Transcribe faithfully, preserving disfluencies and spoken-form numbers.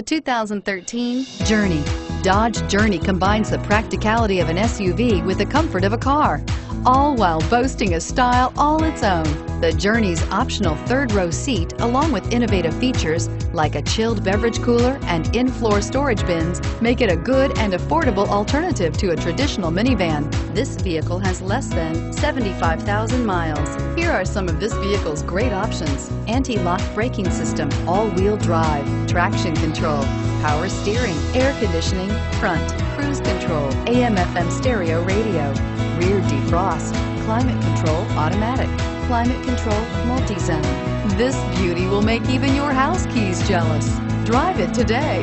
The two thousand thirteen Journey. Dodge Journey combines the practicality of an S U V with the comfort of a car, all while boasting a style all its own. The Journey's optional third-row seat, along with innovative features like a chilled beverage cooler and in-floor storage bins, make it a good and affordable alternative to a traditional minivan. This vehicle has less than seventy-five thousand miles. Here are some of this vehicle's great options: anti-lock braking system, all-wheel drive, traction control, power steering, air conditioning, front, cruise control, A M F M stereo radio, rear defrost, climate control automatic, climate control multi-zone. This beauty will make even your house keys jealous. Drive it today.